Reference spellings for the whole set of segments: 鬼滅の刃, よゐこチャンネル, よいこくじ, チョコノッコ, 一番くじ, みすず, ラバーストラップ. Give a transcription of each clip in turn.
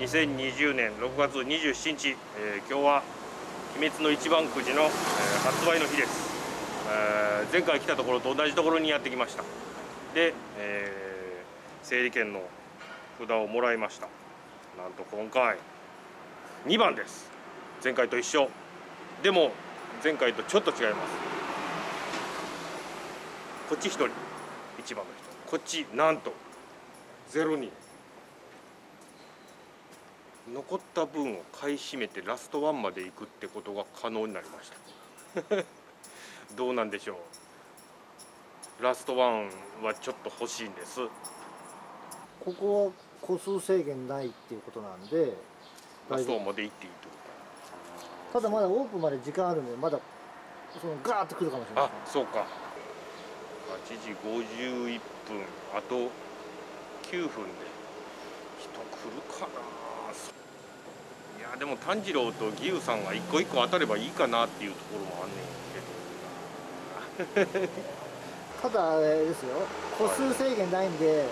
2020年6月27日、今日は鬼滅の一番くじの、発売の日です。前回来たところと同じところにやってきました。で、整理券の札をもらいました。なんと今回2番です。前回と一緒。でも前回とちょっと違います。こっち1人、1番の人。こっちなんと0人。残った分を買い占めてラストワンまで行くってことが可能になりましたどうなんでしょう。ラストワンはちょっと欲しいんです。ここは個数制限ないっていうことなんでラストワンまで行っていいってこと。ただまだオープンまで時間あるんで、まだそのガーッと来るかもしれない。あ、そうか。8時51分、あと9分で人来るかな。いやでも炭治郎と義勇さんが一個一個当たればいいかなっていうところもあんねんけどただあれですよ、個数制限ないんで、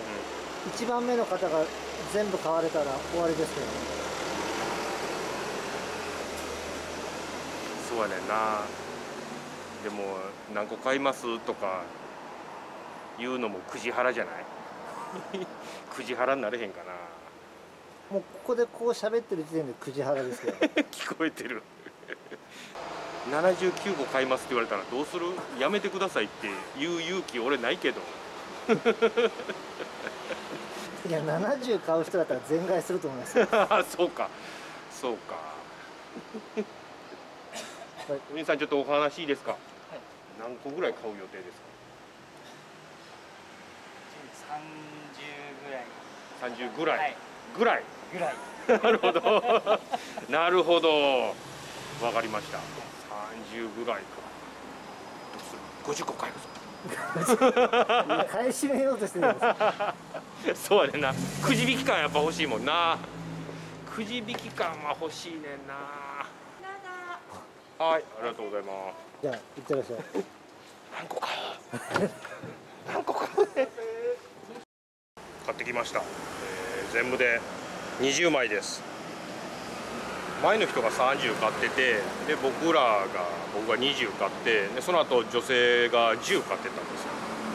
1番目の方が全部買われたら終わりですけどね。そうやねんな。でも何個買いますとか言うのもくじはらじゃないくじはらになれへんかな。もうここでこう喋ってる時点でくじはらですけど聞こえてる79個買いますって言われたらどうする？やめてくださいって言う勇気俺ないけどいや70買う人だったら全買いすると思いますそうかそうかお兄さんちょっとお話いいですか？はい、何個ぐらい買う予定ですか？30ぐらい。ぐらいなるほどなるほど、わかりました。30ぐらいか。どうする？50個買えるぞ買い占めようとしてるんですそうやねんな。くじ引き感やっぱ欲しいもんな。くじ引き感は欲しいねんな。はい、ありがとうございます。じゃあいってらっしゃい何個買う何個買うね買ってきました。全部で20枚です。前の人が30買ってて、で僕が20買って、でその後女性が10買ってたんですよ。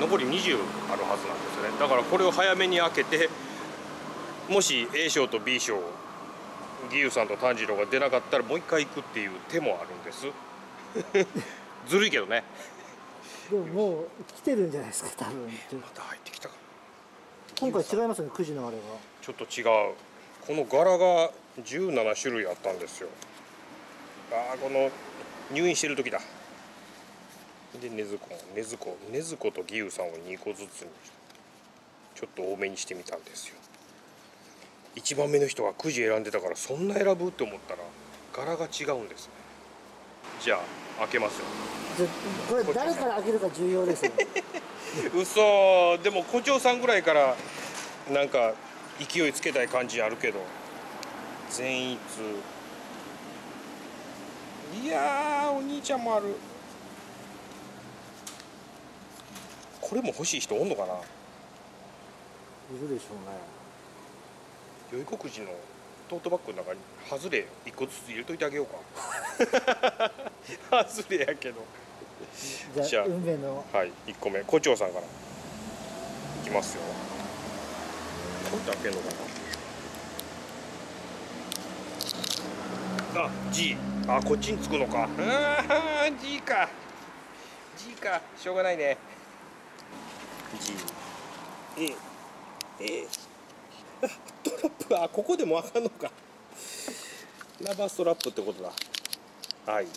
残り20あるはずなんですよね。だからこれを早めに開けて、もし A 賞と B 賞、義勇さんと炭治郎が出なかったらもう一回行くっていう手もあるんですずるいけどね。でももう来てるんじゃないですか多分。また入ってきたか。今回違いますね、くじのあれがちょっと違う。この柄が17種類あったんですよ。ああ、この入院してる時だ。で禰豆子と義勇さんを2個ずつにちょっと多めにしてみたんですよ。1番目の人がくじ選んでたから、そんな選ぶって思ったら柄が違うんですね。じゃあ開けますよ。これ誰から開けるか重要ですよ嘘。でも胡蝶さんぐらいからなんか勢いつけたい感じあるけど。善逸、いやー、お兄ちゃんもある。これも欲しい人おんのかな。いるでしょうね。よいこくじのトートバッグの中にハズレ1個ずつ入れといてあげようかハズレやけど。じゃあ運命の、はい、1個目胡蝶さんからいきますよ。こうやって開けるのかな。あ、G。あ、こっちにつくのか。あー、G か。G か、しょうがないね。G。トラップ、あ、ここでも開かんのか。ラバーストラップってことだ。はい。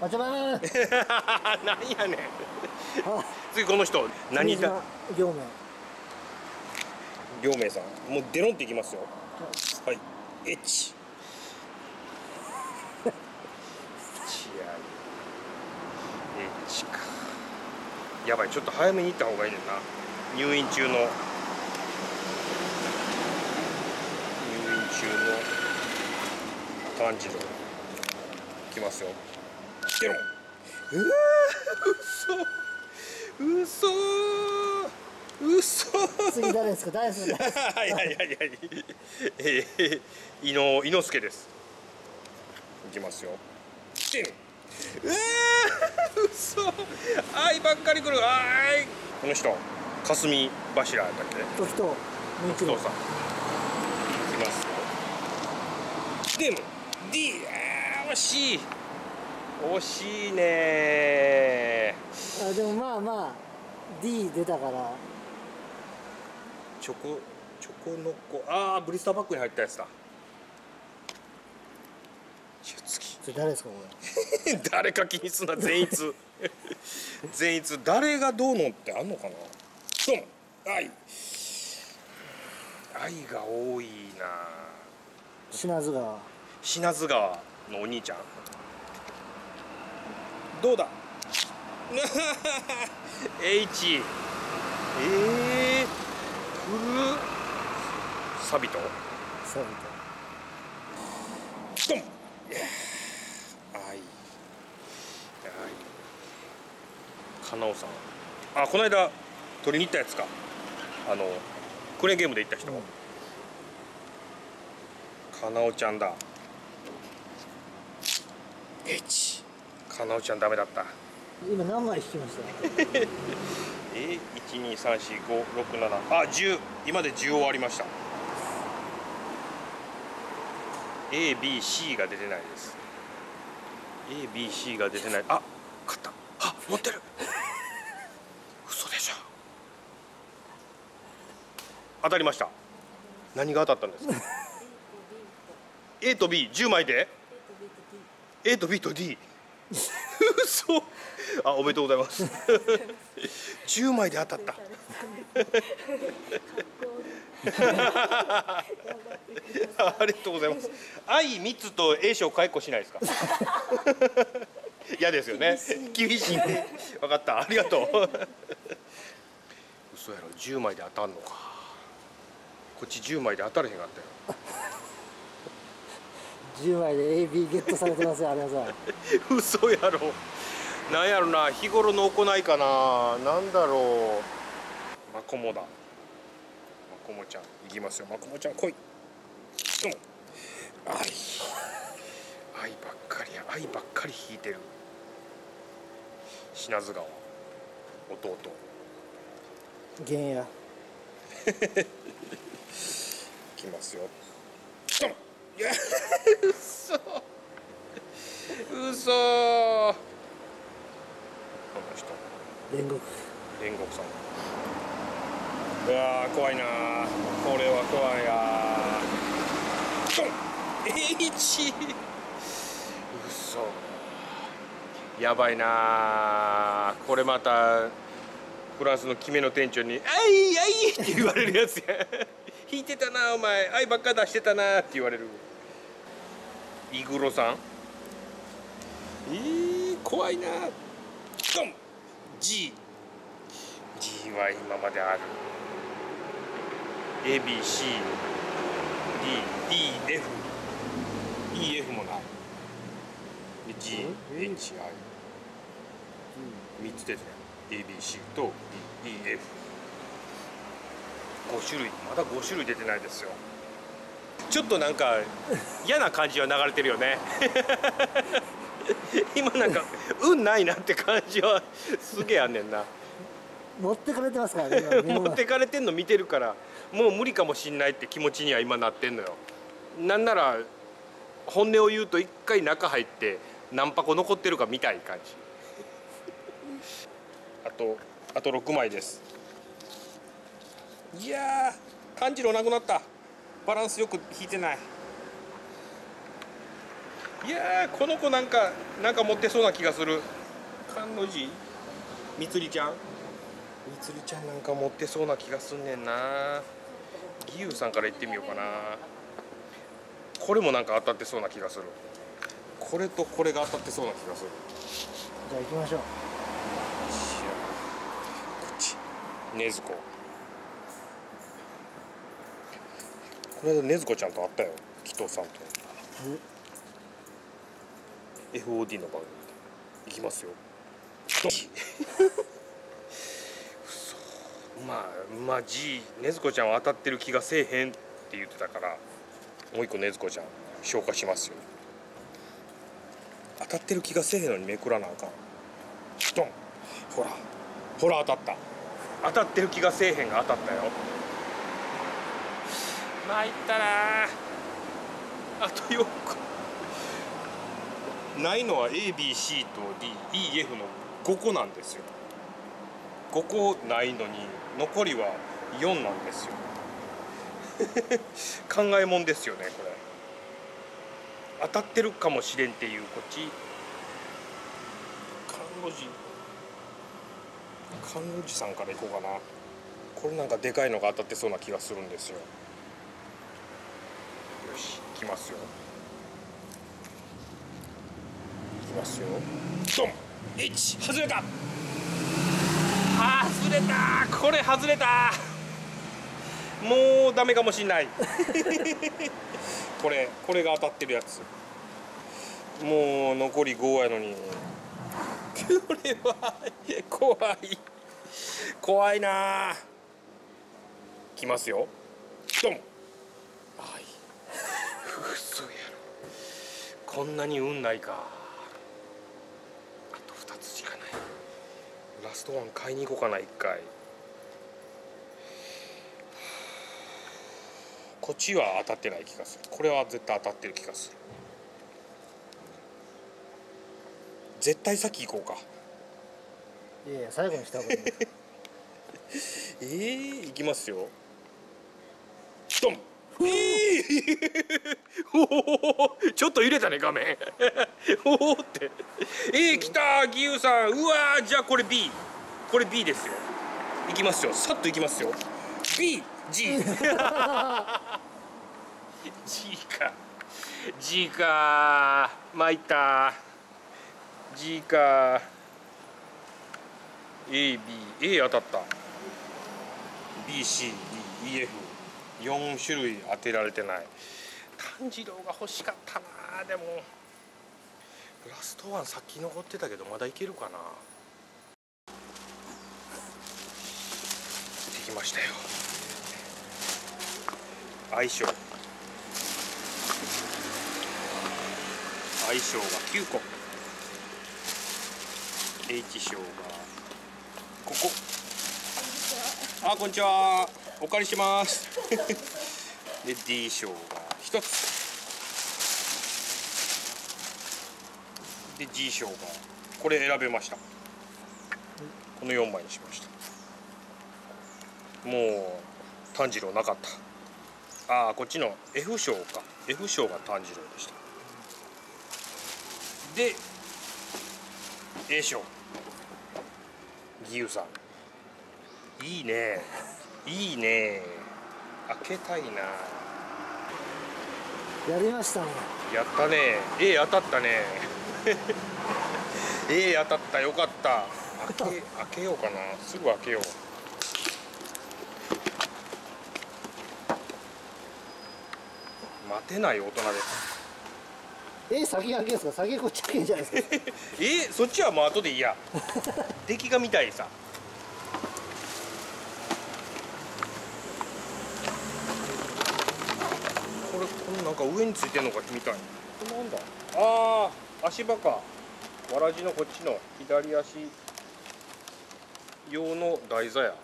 お邪魔なんやねん次この人何だ。両名さん、もうデロンっていきますよ。はい、H か。やばい、ちょっと早めに行った方がいいねんな。入院中の炭治郎きますよ。うわー、嘘。嘘嘘。次誰ですか？誰ですか？いやいやいや、伊之助です。いきますよ。チン。嘘。愛ばっかり来る。愛。この人、霞柱だっけ？時任さん。いきます。でも、D、惜しい。惜しいね。あ、でもまあまあ D 出たから。チョコの子、ああブリスターバッグに入ったやつだ。それ誰ですかこれ？誰か気にすんな、全逸。全逸、誰がどうのってあんのかな。ドン、愛。愛が多いな。品津川のお兄ちゃん。どうだ。H。サビトドン。かなおさん、あ、この間取りに行ったやつか、クレーンゲームで行った人、かなおちゃんだ。 H。 かなおちゃんダメだった。今何枚引きました？1234567、あ、10、今で10終わりました。 ABC が出てないです。 ABC が出てない。あ、勝った。あ、持ってる。嘘でしょ。当たりました。何が当たったんですか？A と B10 枚で A と B と D。 嘘。あ、おめでとうございます。10枚で当たった。ありがとうございます。愛3つと A 賞解雇しないですか？嫌ですよね。厳しいね。分かった。ありがとう。嘘やろ。10枚で当たんのか。こっち10枚で当たれへんかったよ。10枚で AB ゲットされてますよ、ありがとうございます。嘘やろ。なんやろな、日頃の行いかな、なんだろう。マコモだ。マコモちゃん、いきますよ、マコモちゃん、来い。どうも。愛ばっかり引いてる。品津川。弟。ゲンや。いきますよ。どうも。うそ。煉獄さん。うわー、怖いなー、これは怖いやー。ドン。 H。 うそ、やばいなー、これまたフランスの決めの店長に「あいあい」って言われるやつや。引いてたなお前、愛ばっか出してたなって言われる。イグロさん。怖いなー。ドン。G。 G は今まである。 ABCDEFEF もない。 GHI3 つですね。 ABC と DEF5 種類、まだ5種類出てないですよ。ちょっとなんか嫌な感じは流れてるよね。今なんか運ないなって感じはすげえあんねんな。持ってかれてますからね。持ってかれてんの見てるから、もう無理かもしんないって気持ちには今なってんのよ。なんなら本音を言うと一回中入って何箱残ってるかみたい感じ。あと6枚です。いやー、感じろなくなった。バランスよく引いてない。いやー、この子なんか持ってそうな気がする。かんの字、みつりちゃんなんか持ってそうな気がすんねんな。義勇さんから行ってみようかな。これもなんか当たってそうな気がする。これとこれが当たってそうな気がする。じゃあ行きましょう。こっち、禰豆子。これで禰豆子ちゃんと会ったよ、紀藤さんと。FOD の番組でいきますよ。まあ G 禰豆子ちゃんは当たってる気がせえへんって言ってたから、もう一個禰豆子ちゃん消化しますよ。当たってる気がせえへんのにめくらなあかん。ドン、ほら当たった。当たってる気がせえへんが当たったよ。参ったなあ。と4個ないのは ABC と DEF の5個なんですよ。5個ないのに残りは4なんですよ。考えもんですよねこれ。当たってるかもしれんっていうこっち。看護師さんからいこうかな。これなんかでかいのが当たってそうな気がするんですよ。よし、いきますよ。いきますよ。ドン！ 1！ 外れた！外れた！これ外れた！もうダメかもしんない。これが当たってるやつ。もう残り5やのに。これは怖いなあ。きますよ。ドン。はい。嘘やろ。こんなに運ないか。あと2つしかない。ラストワン買いに行こうかな1回。こっちは当たってない気がする。これは絶対当たってる気がする。絶対先行こうか。いやいや、最後にした方がいい。いきますよ。ドン。ちょっと揺れたね画面。おおって。来た義勇さん。うわー、じゃあこれ B。これ B ですよ。いきますよ。さっといきますよ。B。G。G か。G か。参った。G か。A、B、A 当たった。B、C、D、E、F。4種類当てられてない。炭治郎が欲しかったな。でもラストワンさっき残ってたけどまだいけるかな。できましたよ。相性が9個、H 賞がここ。あ、こんにちは。お借りします。で、D 賞が1つ。で、G 賞がこれ選べました。この4枚にしました。もう炭治郎なかった。ああ、こっちの F 賞か。 F 賞が炭治郎でした。で A 賞義勇さん。いいねいいね。開けたいな。やりましたね。やったね。 A 当たったね。A 当たった。よかった。開けようかな。すぐ開けよう。待てない大人です。先開けですか。先こっち開けんじゃないですか。そっちはもう後でいいや。出来が見たいさ。これなんか上についてるのかみたい。なんだ。ああ、足場か。わらじのこっちの左足用の台座や。あ、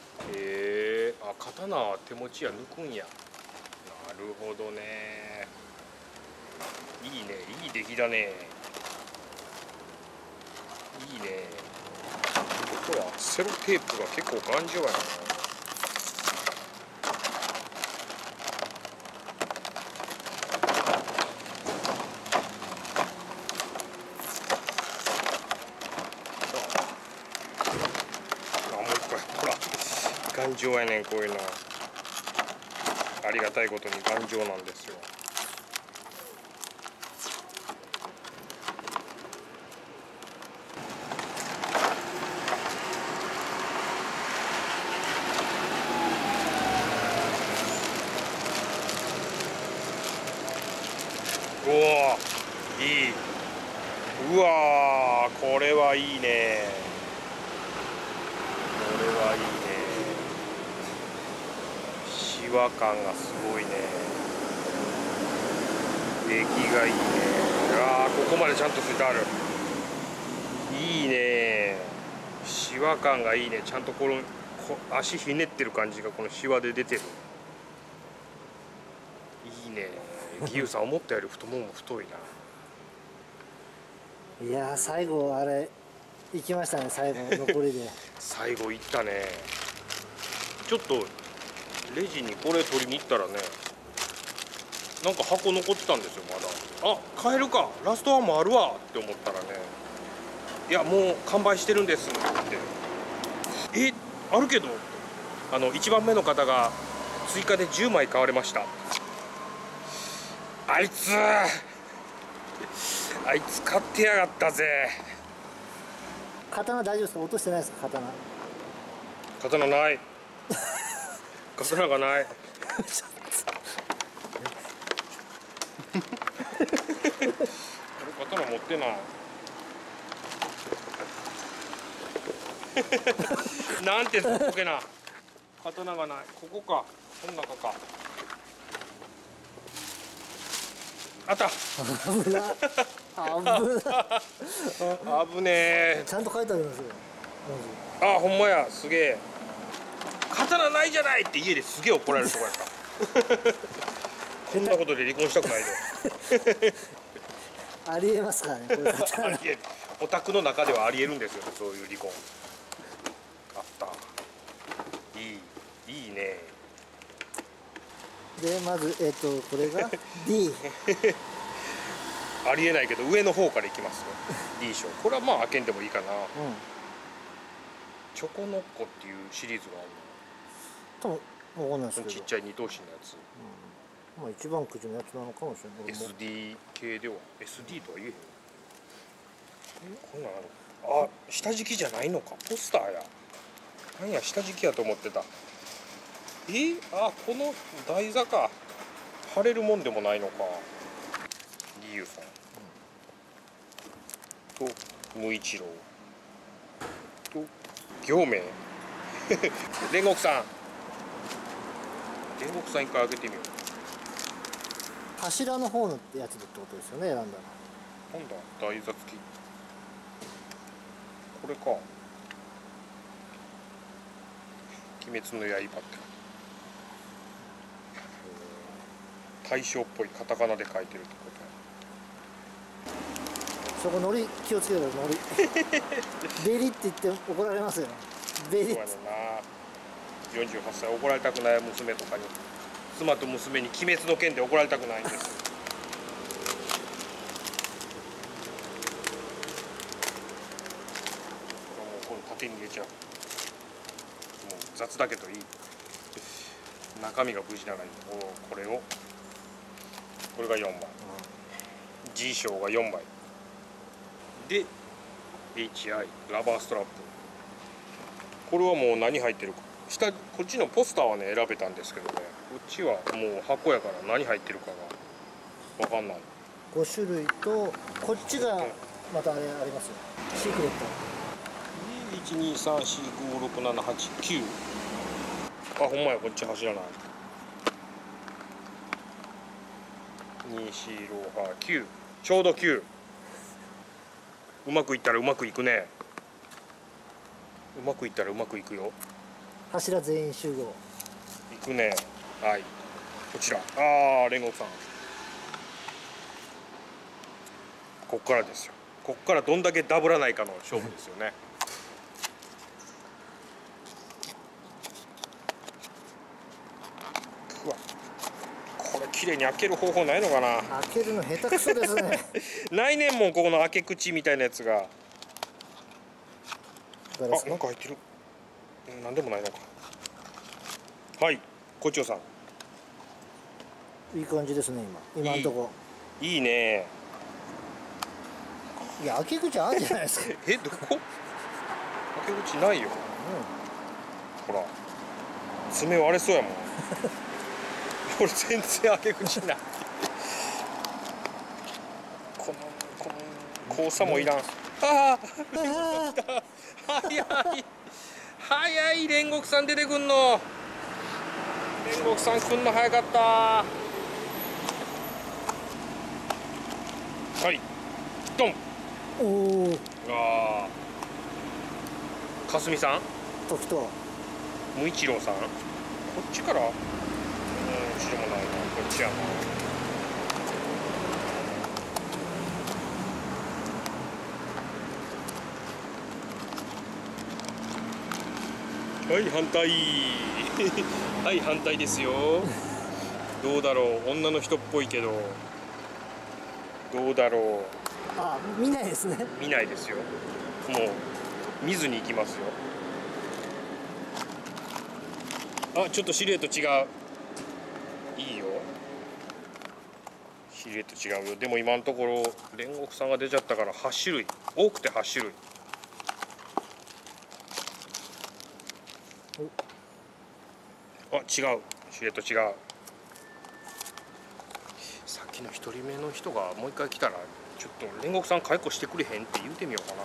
刀は手持ちや、抜くんや。なるほどね。いいね、いい出来だね。いいね。ここはセロテープが結構頑丈やな。あ、もう一個や。ほら、頑丈やねんこういうの。ありがたいことに頑丈なんですよ。おお、いい。うわー、これはいいね。これはいいね。違和感がすごいね。出来がいいね。ああ、ここまでちゃんとついてある。いいね。シワ感がいいね。ちゃんとこの足ひねってる感じがこのシワで出てる。いいね。義勇さん思ったより太もも太いな。いやー、最後あれ行きましたね。最後残りで最後行ったね。ちょっとレジにこれ取りに行ったらね、なんか箱残ってたんですよ、まだ。あ、買えるか、ラストワンもあるわって思ったらね、いやもう完売してるんですって。え、あるけど、1番目の方が追加で10枚買われました。あいつ買ってやがったぜ。刀大丈夫ですか？落としてないですか？刀ない刀がない刀持ってないなんてそこけな。刀がない。ここか、この中か。あった。危ない危ねえ。ちゃんと書いてありますよ。あ、ほんまや、すげえ。刀ないじゃないって家ですげえ怒られるとこやったこんなことで離婚したくないでありえますからね、これ。お宅の中ではありえるんですよ、そういう離婚。あった。いいね。で、まずこれが D ありえないけど上の方からいきますよ。 D 賞、これはまあ開けんでもいいかな、うん、チョコノッコっていうシリーズがあるの。多分わかんないですけど、ちっちゃい二頭身のやつ、うん、まあ一番くじのやつなのかもしれない。 SD 系では SD とは言えへん。こんなんある。あ、下敷きじゃないのか、ポスターや。なんや、下敷きやと思ってた。あ、この台座か。貼れるもんでもないのか。義勇さん、うん、と無一郎と行名煉獄さん。煉獄さん一回開けてみよう。柱の方のやつってことですよね、選んだの。今度は台座付き、これか。鬼滅の刃って大将っぽいカタカナで書いてるってこと。そこのり気をつけてください。ベリって言って怒られますよ。ベリって。48歳、怒られたくない娘とかに、妻と娘に鬼滅の剣で怒られたくないんです。手に入れちゃう。もう雑だけどいい。中身が無事ならいい。これを、これが4枚、うん、G 賞が4枚で HI ラバーストラップ。これはもう何入ってるか、下こっちのポスターはね選べたんですけどね、こっちはもう箱やから何入ってるかが分かんない。5種類と、こっちがまたあれありますよ、シークレット。123456789。あ、ほんまや、こっち走らない。24689、ちょうど9。うまくいったらうまくいくね。うまくいったらうまくいくよ。柱全員集合いくね。はい、こちら。煉獄さん、こっからですよ。こっからどんだけダブらないかの勝負ですよね綺麗に開ける方法ないのかな。開けるの下手くそですねないねんもん、ここの開け口みたいなやつが。あ、なんか入ってる。なんでもないのか。はい、胡蝶さん、いい感じですね。今んとこいいね。いや、開け口あるじゃないですかどこ開け口ないよ、うん、ほら爪割れそうやもんこれ全然開け口ないこの交差もいらん。早い、煉獄さん出てくんの。天国さん来んの早かった。はいドン。おおああかすみさん時と無一郎さんこっちからうんこっちでもないなこっちやな。はい反対はい反対ですよ。どうだろう女の人っぽいけどどうだろう。あ見ないですね。見ないですよ。もう見ずに行きますよ。あちょっとシルエット違ういいよシルエット違うよ。でも今のところ煉獄さんが出ちゃったから8種類多くて8種類。あ、違う。シルエット違う。さっきの一人目の人がもう一回来たらちょっと煉獄さん解雇してくれへんって言うてみようかな。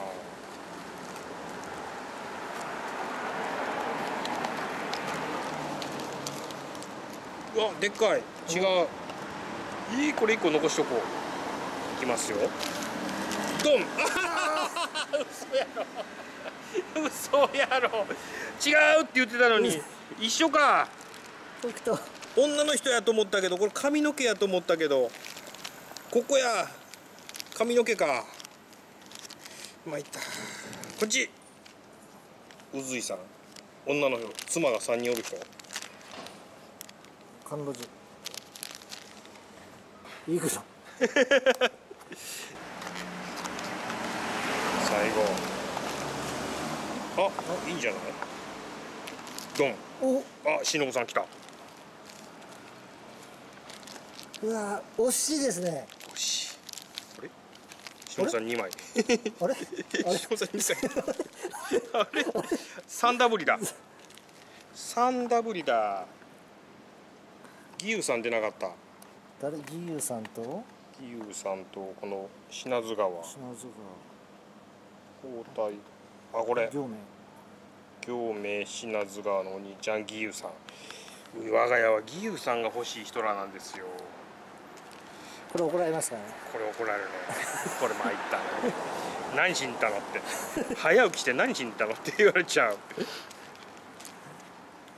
うわ、でっかい。違う。これ一個残しとこう。いきますよ。ドン。嘘やろ。嘘やろ。違うって言ってたのに。一緒か。僕と女の人やと思ったけどこれ髪の毛やと思ったけどここや髪の毛か。まいった。こっちうずいさん女の妻が3人おる人彼女いいくぞ。最後あいいんじゃないドン。あ、しのぶさん来た。うわ、惜しいですね。惜しい。あれ？しのぶさん2枚。あれ？しのぶさん2枚。あれ？三ダブリだ。三ダブリだ。義勇さん出なかった。誰？義勇さんと？義勇さんとこの品津川。品津川。交代。あ、これ。両名。行名品津川のお兄ちゃん義勇さん。我が家は義勇さんが欲しい人らなんですよ。これ怒られますかね。これ怒られるね。これ参った、ね。何しに行ったのって。早起きして何しに行ったのって言われちゃう。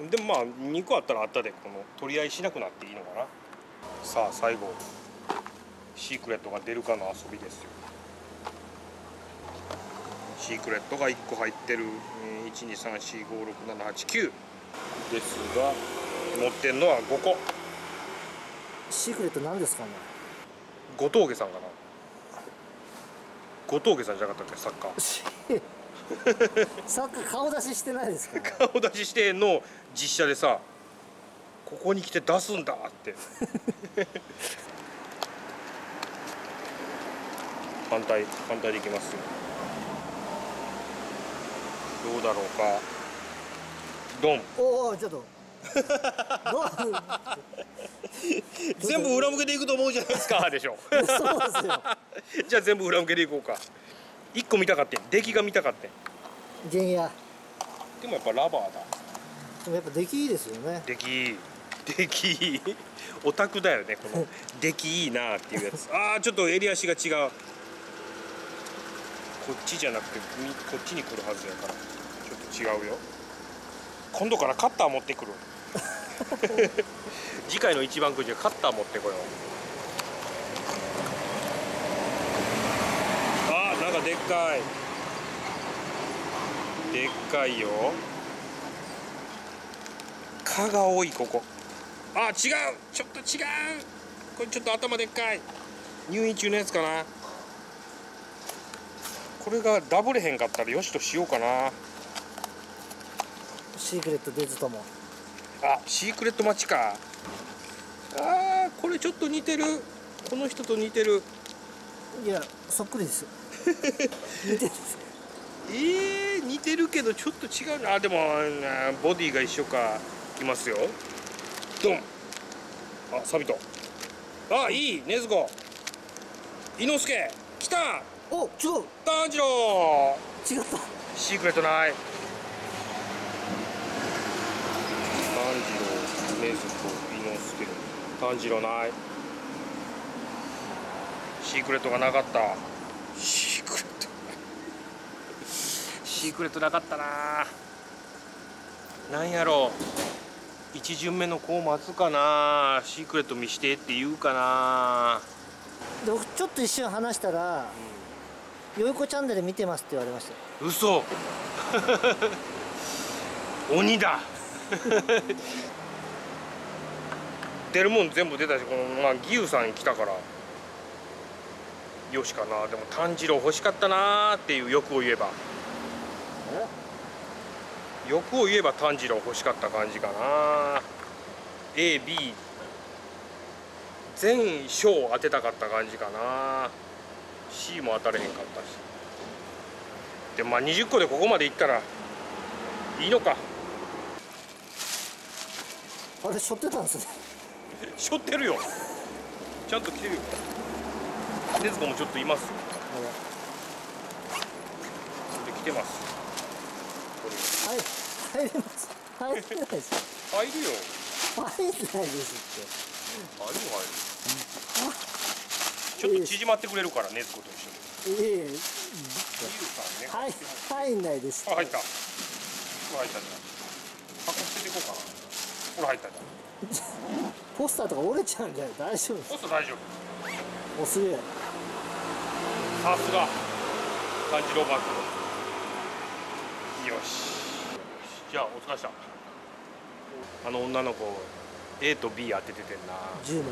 でもまあ2個あったらあったでこの取り合いしなくなっていいのかな。さあ最後シークレットが出るかの遊びですよ。シークレットが1個入ってる。123456789ですが持ってんのは5個。シークレットなんですかね。後藤家さんかな。後藤家さんじゃなかったっけサッカー。サッカー顔出ししてないですか、ね、顔出ししての実写でさここに来て出すんだって。反対でいきますよ。どうだろうか。ドン。おお、ちょっと。全部裏向けていくと思うじゃないですか。でしょ。そうですよ。じゃあ全部裏向けていこうか。一個見たかって、出来が見たかって。原野。でもやっぱラバーだ。でもやっぱ出来いいですよね。出来いい。オタクだよね。この出来いいなっていうやつ。ああ、ちょっと襟足が違う。こっちじゃなくて、こっちに来るはずやから。違うよ。今度からカッター持ってくる。次回の一番くじはカッター持ってこよう。ああ、なんかでっかい。でっかいよ。蚊が多いここ。ああ、違う。ちょっと違う。これちょっと頭でっかい。入院中のやつかな。これがダブれへんかったらよしとしようかな。シークレット出ずとも。あ、シークレット待ちか。ああ、これちょっと似てる。この人と似てる。いや、そっくりです。似てる。似てるけどちょっと違うな。あ、でもボディが一緒か。いきますよ。ドン。あ、サビト。あ、いい。禰豆子。伊之助。来た。お、違う。炭治郎。違った。シークレットない。炭治郎。禰豆子、伊之助、炭治郎ない。シークレットがなかった。シークレット。シークレットなかったな。なんやろう。一巡目の子を待つかな。シークレット見してって言うかな。ちょっと一瞬話したら、よいこチャンネル見てますって言われました。嘘。鬼だ。出るもん全部出たし、このまあ義勇さん来たからよしかな。でも炭治郎欲しかったなーっていう、欲を言えば炭治郎欲しかった感じかな。 AB 全賞当てたかった感じかな。 C も当たれへんかったし、でもまあ20個でここまでいったらいいのか。あれ、しょってたんですね。しょってるよ。ちゃんと来てるよ。禰豆子もちょっといます。で、来てます。これ。はい、入れます。入れないです。入るよ。入れないですって。入る入る。ちょっと縮まってくれるから、禰豆子と一緒に。いいからね。はい、入んないです。あ、入った。入ったじゃん。箱捨てていこうかな。ほら入ったじゃん。ポスターとか折れちゃうんじゃない？大丈夫です。ポスター大丈夫。お、すげえ。さすが炭治郎バッグ。よし。じゃあお疲れした。あの女の子 A と B 当てててんな。10枚で。